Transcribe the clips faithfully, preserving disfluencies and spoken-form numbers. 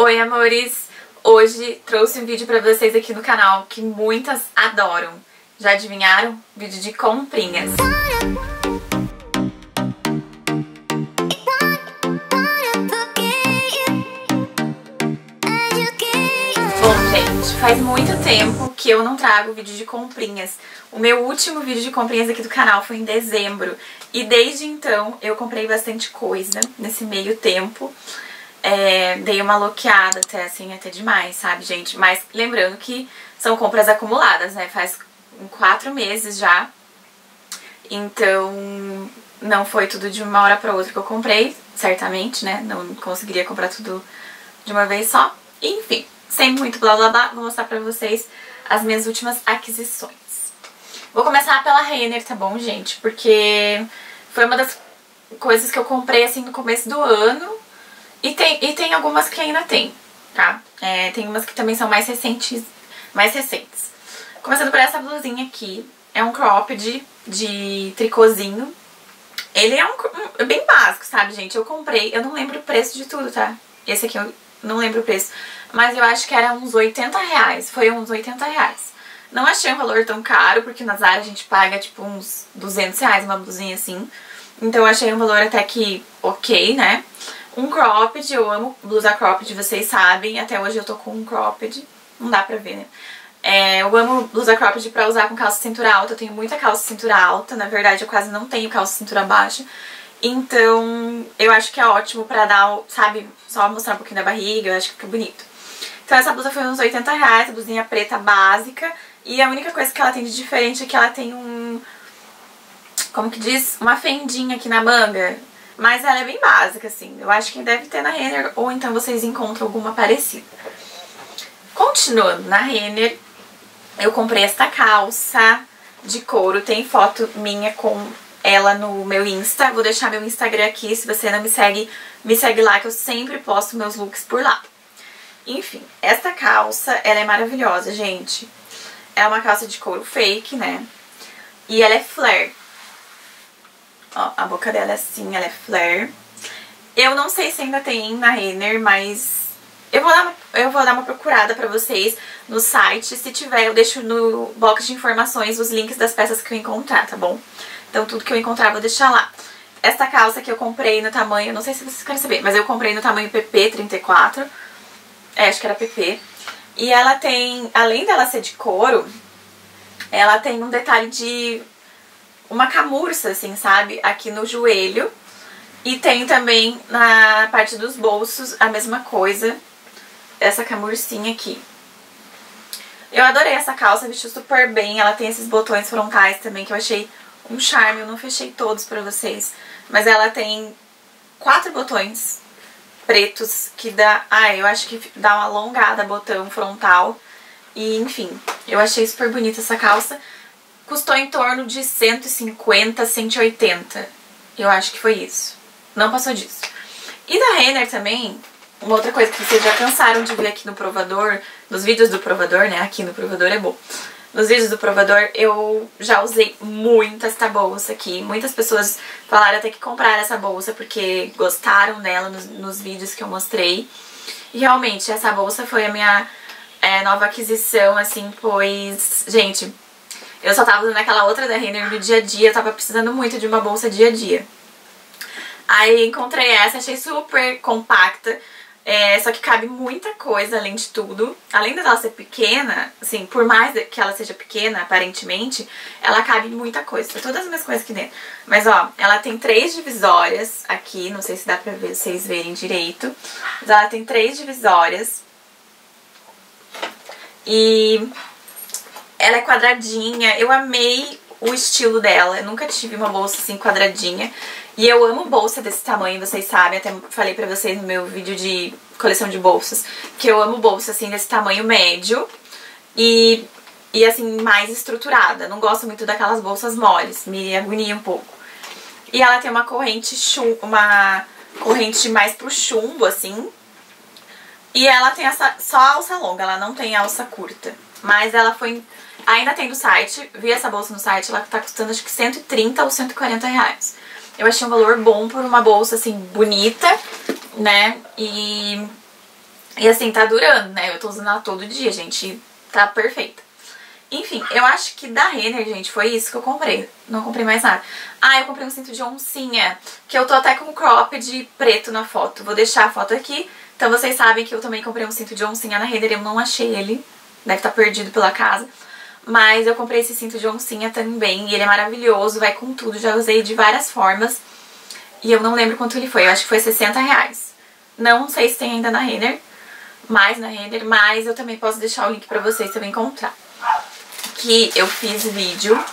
Oi, amores! Hoje trouxe um vídeo pra vocês aqui no canal que muitas adoram. Já adivinharam? Vídeo de comprinhas. Bom, gente, faz muito tempo que eu não trago vídeo de comprinhas. O meu último vídeo de comprinhas aqui do canal foi em dezembro. E desde então eu comprei bastante coisa nesse meio tempo. É, dei uma loqueada até, assim, até demais, sabe, gente? Mas lembrando que são compras acumuladas, né? Faz quatro meses já. Então, não foi tudo de uma hora pra outra que eu comprei, certamente, né? Não conseguiria comprar tudo de uma vez só. Enfim, sem muito blá blá blá, vou mostrar pra vocês as minhas últimas aquisições. Vou começar pela Renner, tá bom, gente? Porque foi uma das coisas que eu comprei, assim, no começo do ano. E tem, e tem algumas que ainda tem, tá? É, tem umas que também são mais recentes, mais recentes. Começando por essa blusinha aqui. É um cropped de tricôzinho. Ele é um, um bem básico, sabe, gente? Eu comprei, eu não lembro o preço de tudo, tá? Esse aqui eu não lembro o preço. Mas eu acho que era uns oitenta reais. Foi uns oitenta reais. Não achei um valor tão caro, porque na Zara a gente paga, tipo, uns duzentos reais uma blusinha assim. Então eu achei um valor até que ok, né? Um cropped, eu amo blusa cropped, vocês sabem, até hoje eu tô com um cropped, não dá pra ver, né? É, eu amo blusa cropped pra usar com calça cintura alta, eu tenho muita calça cintura alta, na verdade eu quase não tenho calça cintura baixa, então eu acho que é ótimo pra dar, sabe, só mostrar um pouquinho da barriga, eu acho que fica bonito. Então essa blusa foi uns oitenta reais, a blusinha preta básica, e a única coisa que ela tem de diferente é que ela tem um, como que diz, uma fendinha aqui na manga. Mas ela é bem básica, assim. Eu acho que deve ter na Renner, ou então vocês encontram alguma parecida. Continuando na Renner, eu comprei esta calça de couro. Tem foto minha com ela no meu Insta. Vou deixar meu Instagram aqui. Se você não me segue, me segue lá, que eu sempre posto meus looks por lá. Enfim, esta calça, ela é maravilhosa, gente. É uma calça de couro fake, né? E ela é flare. Ó, a boca dela é assim, ela é flare. Eu não sei se ainda tem na Renner, mas eu vou dar uma, eu vou dar uma procurada pra vocês no site. Se tiver, eu deixo no box de informações os links das peças que eu encontrar, tá bom? Então tudo que eu encontrar eu vou deixar lá. Esta calça que eu comprei no tamanho, não sei se vocês querem saber, mas eu comprei no tamanho P P trinta e quatro. É, acho que era P P. E ela tem, além dela ser de couro, ela tem um detalhe de... uma camurça, assim, sabe? Aqui no joelho. E tem também na parte dos bolsos a mesma coisa. Essa camurcinha aqui. Eu adorei essa calça, vestiu super bem. Ela tem esses botões frontais também, que eu achei um charme. Eu não fechei todos pra vocês. Mas ela tem quatro botões pretos que dá... Ah, eu acho que dá uma alongada botão frontal. E, enfim, eu achei super bonita essa calça. Custou em torno de cento e cinquenta, cento e oitenta. Eu acho que foi isso. Não passou disso. E da Renner também, uma outra coisa que vocês já cansaram de ver aqui no provador, nos vídeos do provador, né? Aqui no provador é bom. Nos vídeos do provador eu já usei muito esta bolsa aqui. Muitas pessoas falaram até que compraram essa bolsa porque gostaram dela nos, nos vídeos que eu mostrei. E realmente, essa bolsa foi a minha é, nova aquisição, assim, pois... Gente... Eu só tava usando aquela outra da Renner no dia a dia, eu tava precisando muito de uma bolsa dia a dia. Aí encontrei essa, achei super compacta, é, só que cabe muita coisa além de tudo. Além dela ser pequena, assim, por mais que ela seja pequena, aparentemente, ela cabe muita coisa. Tem todas as minhas coisas aqui dentro. Mas ó, ela tem três divisórias aqui, não sei se dá pra ver, vocês verem direito. Mas ela tem três divisórias. E... ela é quadradinha, eu amei o estilo dela, eu nunca tive uma bolsa assim quadradinha. E eu amo bolsa desse tamanho, vocês sabem, até falei pra vocês no meu vídeo de coleção de bolsas, que eu amo bolsa assim desse tamanho médio e, e assim mais estruturada. Não gosto muito daquelas bolsas moles, me agonia um pouco. E ela tem uma corrente, chum, uma corrente mais pro chumbo assim. E ela tem essa, só alça longa, ela não tem alça curta. Mas ela foi... ainda tem do site, vi essa bolsa no site, ela tá custando acho que cento e trinta ou cento e quarenta reais. Eu achei um valor bom por uma bolsa, assim, bonita, né? E E assim, tá durando, né? Eu tô usando ela todo dia, gente. Tá perfeita. Enfim, eu acho que da Renner, gente, foi isso que eu comprei. Não comprei mais nada. Ah, eu comprei um cinto de oncinha, que eu tô até com crop de preto na foto. Vou deixar a foto aqui. Então vocês sabem que eu também comprei um cinto de oncinha na Renner. Eu não achei ele. Deve estar perdido pela casa. Mas eu comprei esse cinto de oncinha também. E ele é maravilhoso, vai com tudo. Já usei de várias formas. E eu não lembro quanto ele foi. Eu acho que foi sessenta reais. Não sei se tem ainda na Renner. Mais na Renner. Mas eu também posso deixar o link pra vocês também comprar. Que eu fiz vídeo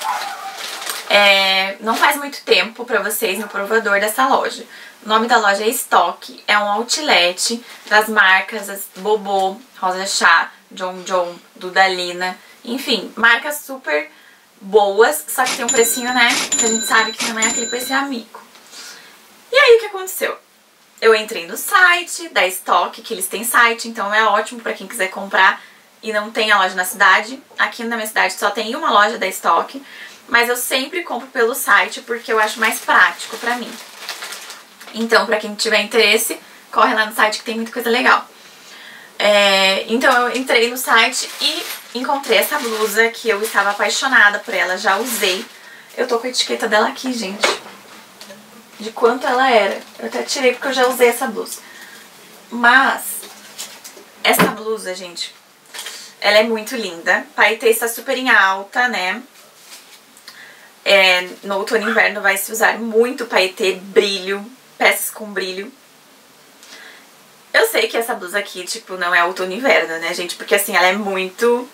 é, não faz muito tempo pra vocês no provador dessa loja. O nome da loja é Estoque, é um outlet das marcas Bobô, Rosa Chá, John John, Dudalina, enfim, marcas super boas, só que tem um precinho, né, que a gente sabe que não é aquele preço amigo. E aí o que aconteceu? Eu entrei no site da Estoque, que eles têm site, então é ótimo pra quem quiser comprar e não tem a loja na cidade. Aqui na minha cidade só tem uma loja da Estoque, mas eu sempre compro pelo site porque eu acho mais prático pra mim. Então, pra quem tiver interesse, corre lá no site que tem muita coisa legal. É, então eu entrei no site e encontrei essa blusa que eu estava apaixonada por ela, já usei. Eu tô com a etiqueta dela aqui, gente, de quanto ela era. Eu até tirei porque eu já usei essa blusa. Mas essa blusa, gente, ela é muito linda. Paetê está super em alta, né? É, no outono e inverno vai se usar muito paetê, brilho, peças com brilho. Eu sei que essa blusa aqui, tipo, não é outono e inverno, né, gente? Porque, assim, ela é muito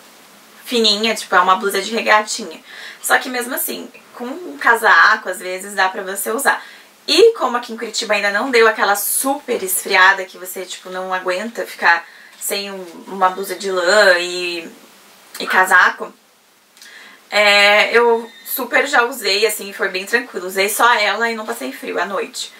fininha, tipo, é uma blusa de regatinha. Só que, mesmo assim, com um casaco, às vezes, dá pra você usar. E como aqui em Curitiba ainda não deu aquela super esfriada que você, tipo, não aguenta ficar sem uma blusa de lã e, e casaco, é, eu super já usei, assim, foi bem tranquilo. Usei só ela e não passei frio à noite.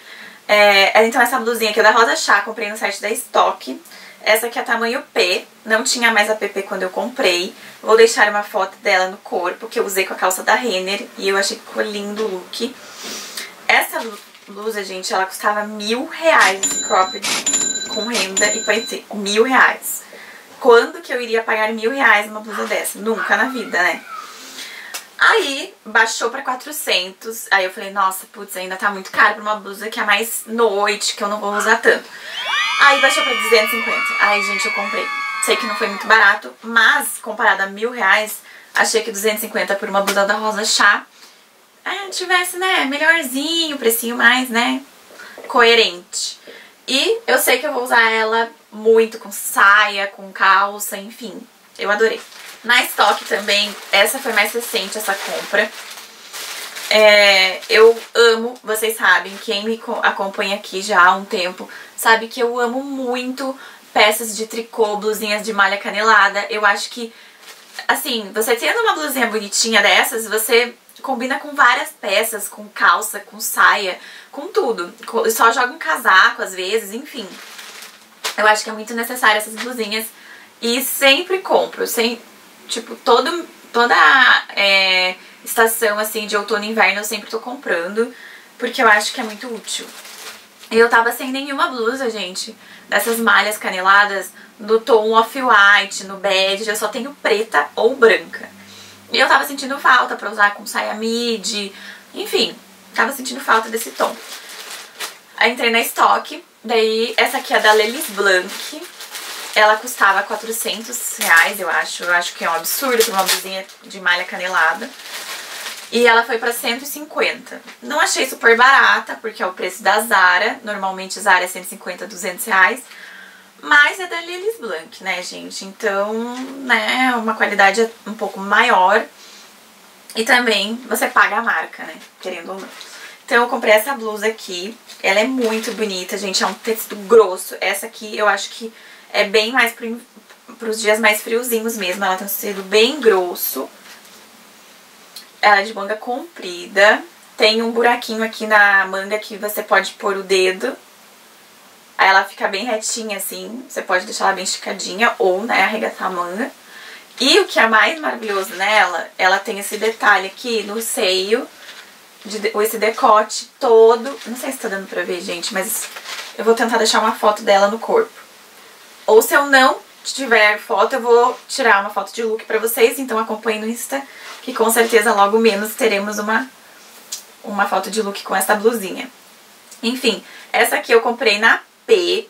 É, então essa blusinha aqui é da Rosa Chá, comprei no site da Estoque. Essa aqui é tamanho P, não tinha mais a P P quando eu comprei. Vou deixar uma foto dela no corpo, que eu usei com a calça da Renner e eu achei que ficou lindo o look. Essa blusa, gente, ela custava mil reais esse cropped com renda e paetê, mil reais. Quando que eu iria pagar mil reais numa blusa dessa? Nunca na vida, né? Aí baixou pra quatrocentos, aí eu falei, nossa, putz, ainda tá muito caro pra uma blusa que é mais noite, que eu não vou usar tanto. Aí baixou pra duzentos e cinquenta, aí, gente, eu comprei. Sei que não foi muito barato, mas comparado a mil reais, achei que duzentos e cinquenta por uma blusa da Rosa Chá, é, tivesse, né, melhorzinho, precinho mais, né, coerente. E eu sei que eu vou usar ela muito com saia, com calça, enfim. Eu adorei. Na Estoque também, essa foi mais recente, essa compra. É, eu amo, vocês sabem, quem me acompanha aqui já há um tempo, sabe que eu amo muito peças de tricô, blusinhas de malha canelada. Eu acho que, assim, você tendo uma blusinha bonitinha dessas, você combina com várias peças, com calça, com saia, com tudo. Só joga um casaco às vezes, enfim. Eu acho que é muito necessário essas blusinhas e sempre compro. Sem, tipo, todo, toda é, estação assim de outono e inverno eu sempre tô comprando, porque eu acho que é muito útil. E eu tava sem nenhuma blusa, gente, dessas malhas caneladas, no tom off-white, no bege, eu só tenho preta ou branca. E eu tava sentindo falta pra usar com saia midi, enfim, tava sentindo falta desse tom. Aí entrei na Estoque, daí essa aqui é da Le Lis Blanc, ela custava quatrocentos reais, eu acho, eu acho que é um absurdo pra uma blusinha de malha canelada. E ela foi pra cento e cinquenta, não achei super barata, porque é o preço da Zara, normalmente Zara é cento e cinquenta, duzentos reais. Mas é da Le Lis Blanc, né, gente? Então, né, uma qualidade um pouco maior. E também você paga a marca, né, querendo ou não. Então eu comprei essa blusa aqui. Ela é muito bonita, gente, é um tecido grosso. Essa aqui eu acho que é bem mais pro, pros dias mais friozinhos mesmo. Ela tem um tecido bem grosso. Ela é de manga comprida. Tem um buraquinho aqui na manga que você pode pôr o dedo. Aí ela fica bem retinha assim, você pode deixar ela bem esticadinha ou, né, arregatar a manga. E o que é mais maravilhoso nela, ela tem esse detalhe aqui no seio, de, ou esse decote todo, não sei se tá dando pra ver, gente, mas eu vou tentar deixar uma foto dela no corpo. Ou se eu não tiver foto, eu vou tirar uma foto de look pra vocês. Então acompanhe no Insta, que com certeza logo menos teremos uma, uma foto de look com essa blusinha. Enfim, essa aqui eu comprei na P,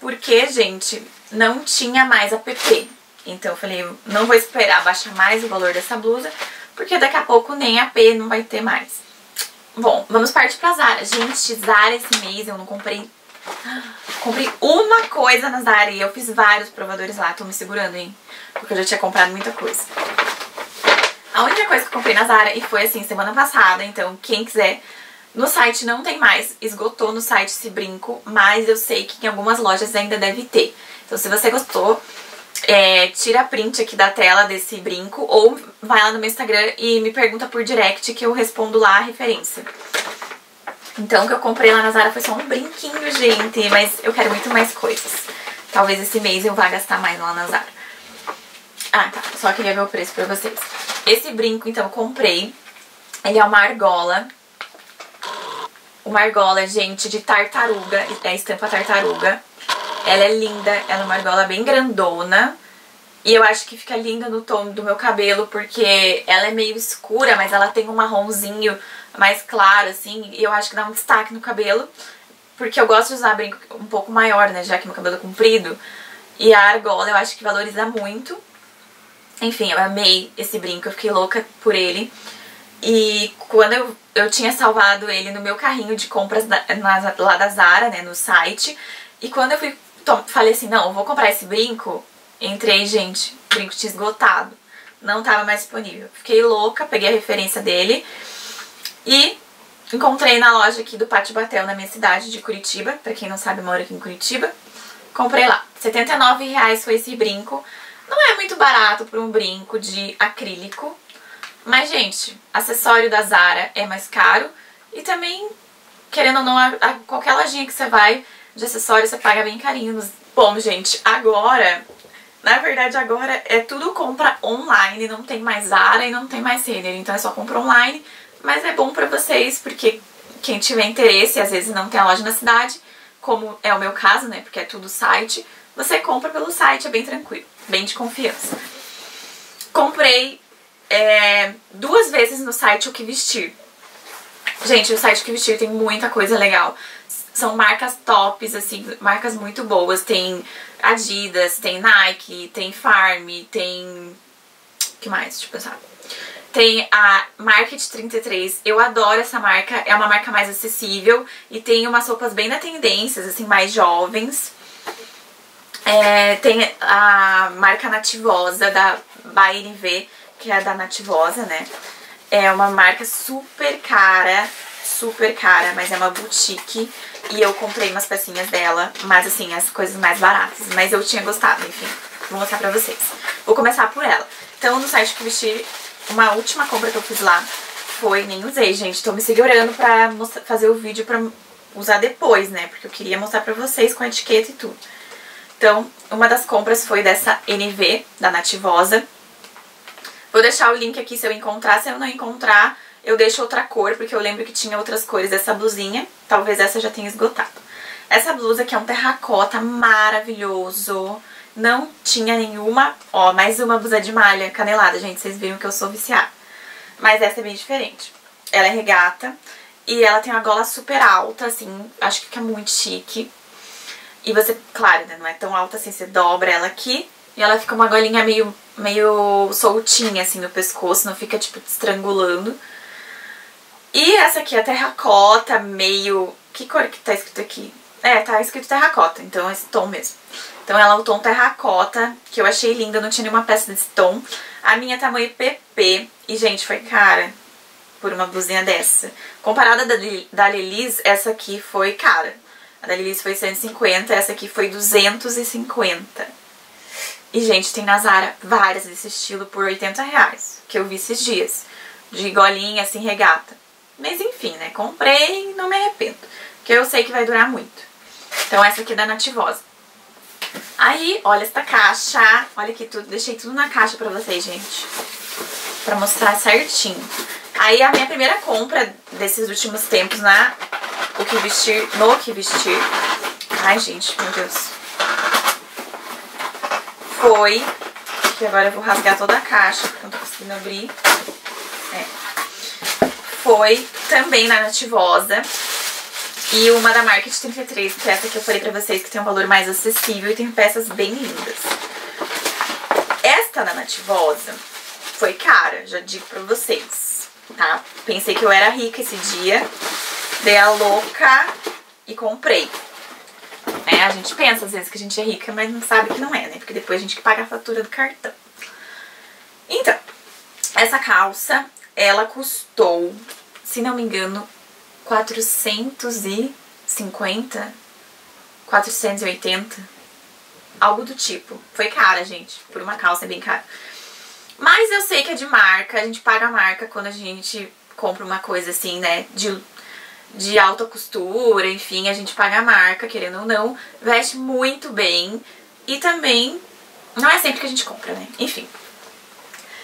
porque, gente, não tinha mais a P P. Então eu falei, eu não vou esperar baixar mais o valor dessa blusa, porque daqui a pouco nem a P não vai ter mais. Bom, vamos partir pra Zara. Gente, Zara esse mês eu não comprei... Comprei uma coisa na Zara e eu fiz vários provadores lá. Tô me segurando, hein? Porque eu já tinha comprado muita coisa. A única coisa que eu comprei na Zara, e foi assim, semana passada, então quem quiser... No site não tem mais, esgotou no site esse brinco, mas eu sei que em algumas lojas ainda deve ter. Então se você gostou, é, tira a print aqui da tela desse brinco ou vai lá no meu Instagram e me pergunta por direct que eu respondo lá a referência. Então o que eu comprei lá na Zara foi só um brinquinho, gente, mas eu quero muito mais coisas. Talvez esse mês eu vá gastar mais lá na Zara. Ah, tá, só queria ver o preço pra vocês. Esse brinco, então, eu comprei. Ele é uma argola. Uma argola, gente, de tartaruga, é a estampa tartaruga. Ela é linda, ela é uma argola bem grandona. E eu acho que fica linda no tom do meu cabelo, porque ela é meio escura, mas ela tem um marronzinho mais claro, assim. E eu acho que dá um destaque no cabelo, porque eu gosto de usar brinco um pouco maior, né, já que meu cabelo é comprido. E a argola eu acho que valoriza muito. Enfim, eu amei esse brinco, eu fiquei louca por ele. E quando eu, eu tinha salvado ele no meu carrinho de compras da, na, lá da Zara, né, no site. E quando eu fui, to, falei assim, não, eu vou comprar esse brinco. Entrei, gente, o brinco tinha esgotado. Não tava mais disponível. Fiquei louca, peguei a referência dele. E encontrei na loja aqui do Pátio Batel, na minha cidade de Curitiba. Pra quem não sabe, eu moro aqui em Curitiba. Comprei lá. setenta e nove reais foi esse brinco. Não é muito barato pra um brinco de acrílico. Mas, gente, acessório da Zara é mais caro e também, querendo ou não, a, a qualquer lojinha que você vai de acessório, você paga bem carinho. Bom, gente, agora, na verdade agora é tudo compra online, não tem mais Zara e não tem mais Renner, então é só compra online, mas é bom pra vocês porque quem tiver interesse, às vezes não tem a loja na cidade, como é o meu caso, né, porque é tudo site, você compra pelo site, é bem tranquilo, bem de confiança. Comprei... É, duas vezes no site O Que Vestir. Gente, o site O Que Vestir tem muita coisa legal. São marcas tops, assim, marcas muito boas. Tem Adidas, tem Nike, tem Farm, tem... O que mais? Deixa eu pensar. Tem a Market trinta e três. Eu adoro essa marca. É uma marca mais acessível e tem umas roupas bem na tendências, assim, mais jovens. É, tem a marca Nativozza da Baine V, que é da Nativozza, né? É uma marca super cara, super cara, mas é uma boutique. E eu comprei umas pecinhas dela, mas assim, as coisas mais baratas. Mas eu tinha gostado, enfim. Vou mostrar pra vocês. Vou começar por ela. Então, no site que vesti, uma última compra que eu fiz lá foi... Nem usei, gente. Tô me segurando pra mostrar, fazer o vídeo pra usar depois, né? Porque eu queria mostrar pra vocês com a etiqueta e tudo. Então, uma das compras foi dessa N V, da Nativozza. Vou deixar o link aqui se eu encontrar, se eu não encontrar, eu deixo outra cor, porque eu lembro que tinha outras cores dessa blusinha, talvez essa já tenha esgotado. Essa blusa aqui é um terracota maravilhoso, não tinha nenhuma, ó, mais uma blusa de malha canelada, gente, vocês viram que eu sou viciada. Mas essa é bem diferente, ela é regata e ela tem uma gola super alta, assim, acho que fica muito chique. E você, claro, né, não é tão alta assim, você dobra ela aqui. E ela fica uma golinha meio, meio soltinha, assim, no pescoço, não fica, tipo, te estrangulando. E essa aqui é terracota, meio... Que cor que tá escrito aqui? É, tá escrito terracota, então é esse tom mesmo. Então ela é o tom terracota, que eu achei linda, eu não tinha nenhuma peça desse tom. A minha é tamanho P P, e, gente, foi cara por uma blusinha dessa. Comparada da, da Le Lis, essa aqui foi cara. A da Le Lis foi cento e cinquenta, essa aqui foi duzentos e cinquenta. E, gente, tem na Zara várias desse estilo por oitenta reais, que eu vi esses dias, de golinha, assim, regata. Mas, enfim, né, comprei e não me arrependo, porque eu sei que vai durar muito. Então, essa aqui é da Nativozza. Aí, olha esta caixa, olha aqui tudo, deixei tudo na caixa pra vocês, gente, pra mostrar certinho. Aí, a minha primeira compra desses últimos tempos na O Que Vestir, no O Que Vestir. Ai, gente, meu Deus. foi, que agora eu vou rasgar toda a caixa, porque eu não tô conseguindo abrir, é. Foi também na Nativozza. E uma da Market trinta e três, que é essa que eu falei pra vocês, que tem um valor mais acessível e tem peças bem lindas. Esta da Nativozza foi cara, já digo pra vocês, tá? Pensei que eu era rica esse dia, dei a louca e comprei. É, a gente pensa às vezes que a gente é rica, mas não sabe que não é, né? Porque depois a gente que paga a fatura do cartão. Então, essa calça, ela custou, se não me engano, quatrocentos e cinquenta, quatrocentos e oitenta, algo do tipo. Foi cara, gente, por uma calça é bem cara. Mas eu sei que é de marca, a gente paga a marca quando a gente compra uma coisa assim, né, de, de alta costura, enfim, a gente paga a marca, querendo ou não, veste muito bem e também não é sempre que a gente compra, né, enfim.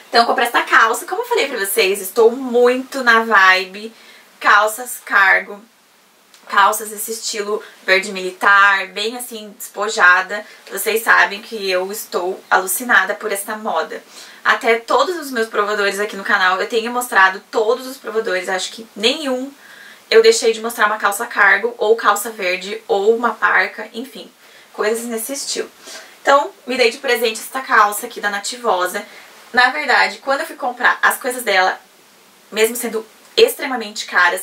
Então eu comprei essa calça, como eu falei pra vocês, estou muito na vibe... Calças cargo, calças desse estilo verde militar, bem assim, despojada. Vocês sabem que eu estou alucinada por essa moda. Até todos os meus provadores aqui no canal, eu tenho mostrado todos os provadores, acho que nenhum eu deixei de mostrar uma calça cargo, ou calça verde, ou uma parca, enfim, coisas nesse estilo. Então, me dei de presente essa calça aqui da Nativozza. Na verdade, quando eu fui comprar as coisas dela, mesmo sendo extremamente caras,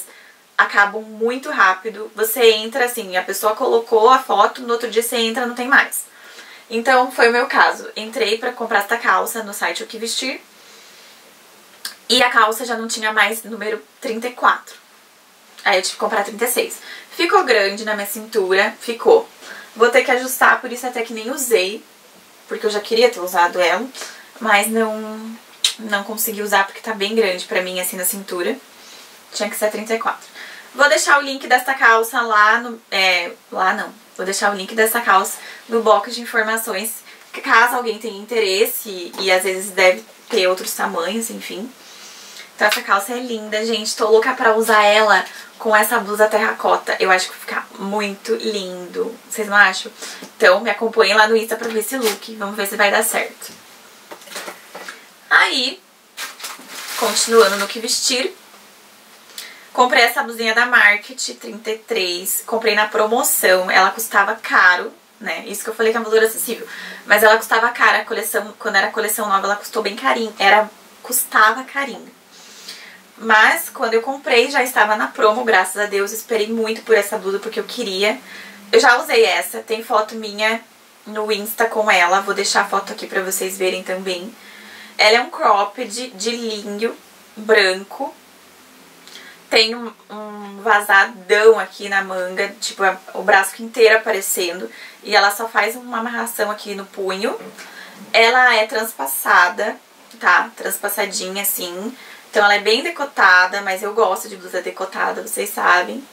acabam muito rápido, você entra assim, a pessoa colocou a foto, no outro dia você entra, não tem mais. Então foi o meu caso, entrei pra comprar essa calça no site O Que Vestir e a calça já não tinha mais número trinta e quatro, aí eu tive que comprar trinta e seis. Ficou grande na minha cintura, ficou, vou ter que ajustar, por isso até que nem usei, porque eu já queria ter usado ela, mas não, não consegui usar porque tá bem grande pra mim assim na cintura. Tinha que ser trinta e quatro. Vou deixar o link dessa calça lá no... É, lá não. Vou deixar o link dessa calça no box de informações, caso alguém tenha interesse e, e às vezes deve ter outros tamanhos, enfim. Então essa calça é linda, gente. Tô louca pra usar ela com essa blusa terracota. Eu acho que vai ficar muito lindo. Vocês não acham? Então me acompanhem lá no Insta pra ver esse look. Vamos ver se vai dar certo. Aí, continuando no Que Vestir, comprei essa blusinha da Market trinta e três, comprei na promoção, ela custava caro, né? Isso que eu falei que é um valor acessível, mas ela custava caro, a coleção, quando era coleção nova ela custou bem carinho, era, custava carinho. Mas quando eu comprei já estava na promo, graças a Deus, esperei muito por essa blusa porque eu queria. Eu já usei essa, tem foto minha no Insta com ela, vou deixar a foto aqui pra vocês verem também. Ela é um cropped de linho branco. Tem um, um vazadão aqui na manga, tipo, o braço inteiro aparecendo. E ela só faz uma amarração aqui no punho. Ela é transpassada, tá? Transpassadinha, assim. Então ela é bem decotada, mas eu gosto de blusa decotada, vocês sabem.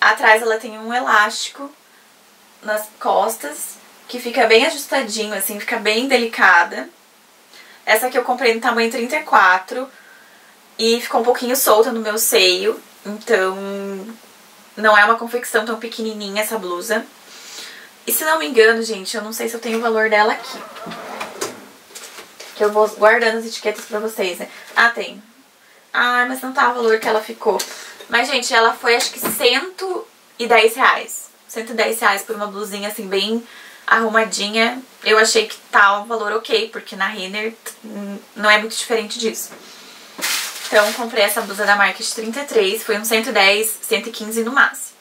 Atrás ela tem um elástico nas costas, que fica bem ajustadinho, assim, fica bem delicada. Essa aqui eu comprei no tamanho trinta e quatro... E ficou um pouquinho solta no meu seio, então não é uma confecção tão pequenininha essa blusa. E se não me engano, gente, eu não sei se eu tenho o valor dela aqui. Que eu vou guardando as etiquetas pra vocês, né? Ah, tem. Ah, mas não tá o valor que ela ficou. Mas, gente, ela foi acho que cento e dez reais. cento e dez reais por uma blusinha assim bem arrumadinha. Eu achei que tá um valor ok, porque na Renner não é muito diferente disso. Então, comprei essa blusa da Market trinta e três, foi uns cento e dez, cento e quinze no máximo.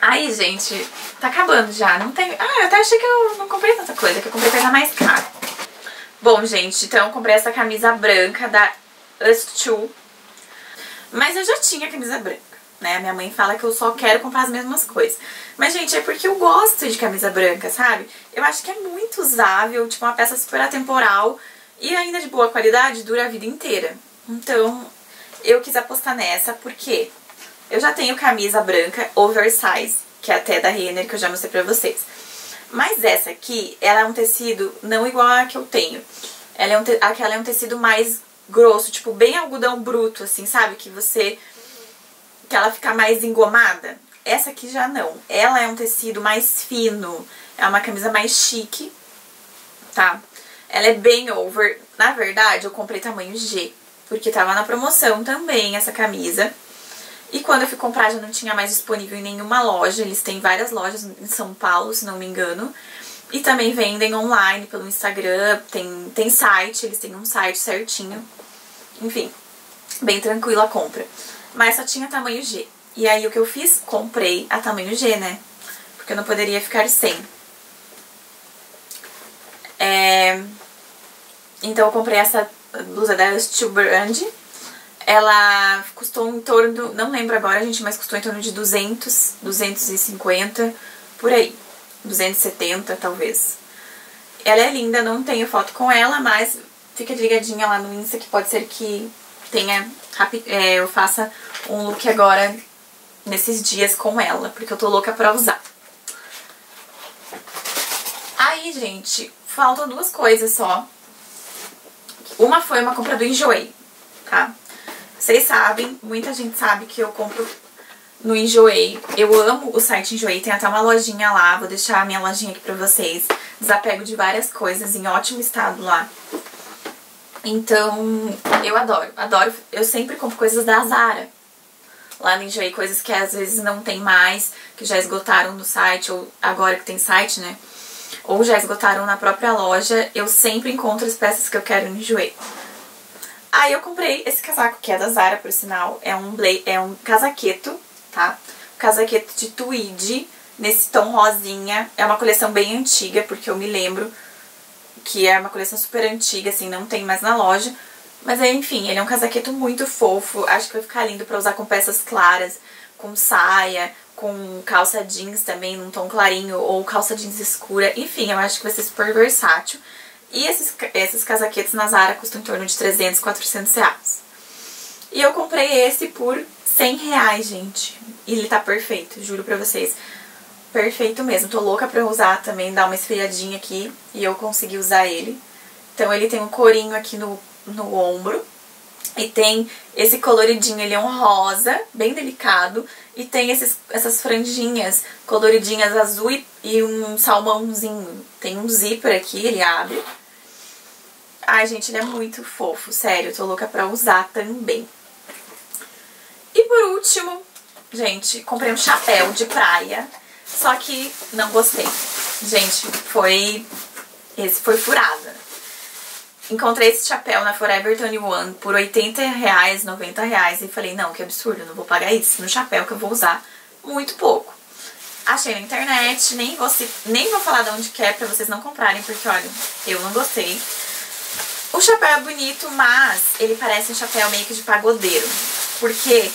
Aí, gente, tá acabando já, não tem... Ah, eu até achei que eu não comprei tanta coisa, que eu comprei coisa mais cara. Bom, gente, então eu comprei essa camisa branca da Us dois, mas eu já tinha camisa branca, né? Minha mãe fala que eu só quero comprar as mesmas coisas. Mas, gente, é porque eu gosto de camisa branca, sabe? Eu acho que é muito usável, tipo, uma peça super atemporal... E ainda de boa qualidade, dura a vida inteira. Então, eu quis apostar nessa porque eu já tenho camisa branca oversize, que é até da Renner, que eu já mostrei pra vocês. Mas essa aqui, ela é um tecido não igual a que eu tenho. Ela é um te... Aquela é um tecido mais grosso, tipo, bem algodão bruto, assim, sabe? Que você... Que ela fica mais engomada. Essa aqui já não. Ela é um tecido mais fino, é uma camisa mais chique. tá? Ela é bem over. Na verdade, eu comprei tamanho G, porque tava na promoção também essa camisa. E quando eu fui comprar, já não tinha mais disponível em nenhuma loja. Eles têm várias lojas em São Paulo, se não me engano. E também vendem online, pelo Instagram. Tem, tem site, eles têm um site certinho. Enfim, bem tranquila a compra. Mas só tinha tamanho G. E aí o que eu fiz? Comprei a tamanho G, né? Porque eu não poderia ficar sem. É... Então eu comprei essa blusa da Still Brand. Ela custou em torno, não lembro agora, gente, mas custou em torno de duzentos, duzentos e cinquenta, por aí, duzentos e setenta talvez. Ela é linda, não tenho foto com ela, mas fica ligadinha lá no Insta que pode ser que tenha, é, eu faça um look agora, nesses dias com ela, porque eu tô louca pra usar. Aí, gente, faltam duas coisas só. Uma foi uma compra do Enjoei, tá? Vocês sabem, muita gente sabe que eu compro no Enjoei. Eu amo o site Enjoei, tem até uma lojinha lá, vou deixar a minha lojinha aqui pra vocês. Desapego de várias coisas, em ótimo estado lá. Então, eu adoro, adoro. Eu sempre compro coisas da Zara. Lá no Enjoei, coisas que às vezes não tem mais, que já esgotaram no site, ou agora que tem site, né? Ou já esgotaram na própria loja. Eu sempre encontro as peças que eu quero no Enjoei. Aí eu comprei esse casaco, que é da Zara, por sinal, é um, bla... é um casaqueto, tá? Um casaqueto de tweed, nesse tom rosinha, é uma coleção bem antiga, porque eu me lembro que é uma coleção super antiga, assim, não tem mais na loja, mas aí, enfim, ele é um casaqueto muito fofo, acho que vai ficar lindo pra usar com peças claras, com saia, com calça jeans também, num tom clarinho, ou calça jeans escura, enfim, eu acho que vai ser super versátil. E esses, esses casaquetes na Zara custam em torno de trezentos, quatrocentos reais. E eu comprei esse por cem reais, gente. E ele tá perfeito, juro pra vocês. Perfeito mesmo. Tô louca pra usar também, dar uma esfriadinha aqui. E eu consegui usar ele. Então ele tem um corinho aqui no, no ombro. E tem esse coloridinho, ele é um rosa, bem delicado. E tem esses, essas franjinhas coloridinhas azul e, e um salmãozinho. Tem um zíper aqui, ele abre. Ai, gente, ele é muito fofo, sério. Eu tô louca pra usar também. E por último, gente, comprei um chapéu de praia. Só que não gostei. Gente, foi... Esse foi furada. Encontrei esse chapéu na Forever vinte e um por oitenta reais, noventa reais. E falei, não, que absurdo, eu não vou pagar isso no chapéu que eu vou usar muito pouco. Achei na internet, nem vou, nem vou falar de onde que é pra vocês não comprarem, porque, olha, eu não gostei. O chapéu é bonito, mas ele parece um chapéu meio que de pagodeiro. Porque,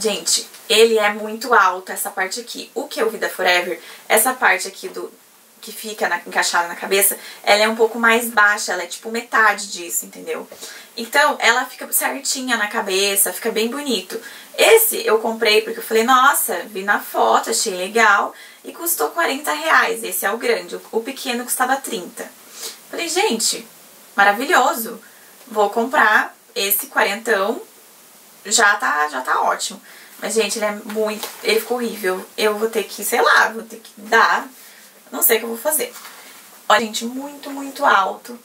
gente, ele é muito alto, essa parte aqui. O que eu vi da Forever, essa parte aqui do... que fica na, encaixada na cabeça, ela é um pouco mais baixa, ela é tipo metade disso, entendeu? Então, ela fica certinha na cabeça, fica bem bonito. Esse eu comprei porque eu falei, nossa, vi na foto, achei legal, e custou quarenta reais, esse é o grande, o, o pequeno custava trinta. Falei, gente, maravilhoso, vou comprar esse quarentão, já tá, já tá ótimo. Mas, gente, ele é muito, ele ficou horrível, eu vou ter que, sei lá, vou ter que dar... Não sei o que eu vou fazer. Olha, gente, muito, muito alto.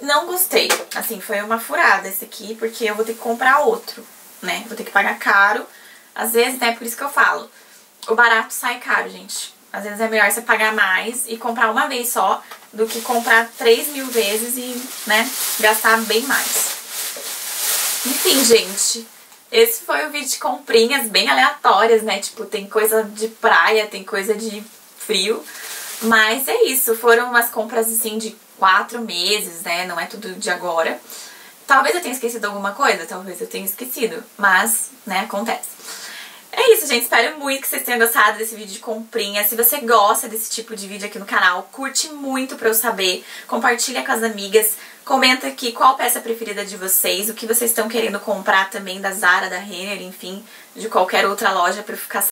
Não gostei. Assim, foi uma furada esse aqui, porque eu vou ter que comprar outro, né? Vou ter que pagar caro. Às vezes, né, por isso que eu falo, o barato sai caro, gente. Às vezes é melhor você pagar mais e comprar uma vez só, do que comprar três mil vezes e, né, gastar bem mais. Enfim, gente, esse foi o vídeo de comprinhas bem aleatórias, né? Tipo, tem coisa de praia, tem coisa de... frio, mas é isso, foram umas compras assim de quatro meses, né, não é tudo de agora. Talvez eu tenha esquecido alguma coisa, talvez eu tenha esquecido, mas, né, acontece. É isso, gente, espero muito que vocês tenham gostado desse vídeo de comprinha. Se você gosta desse tipo de vídeo aqui no canal, curte muito pra eu saber, compartilha com as amigas, comenta aqui qual peça preferida de vocês, o que vocês estão querendo comprar também da Zara, da Renner, enfim, de qualquer outra loja pra eu ficar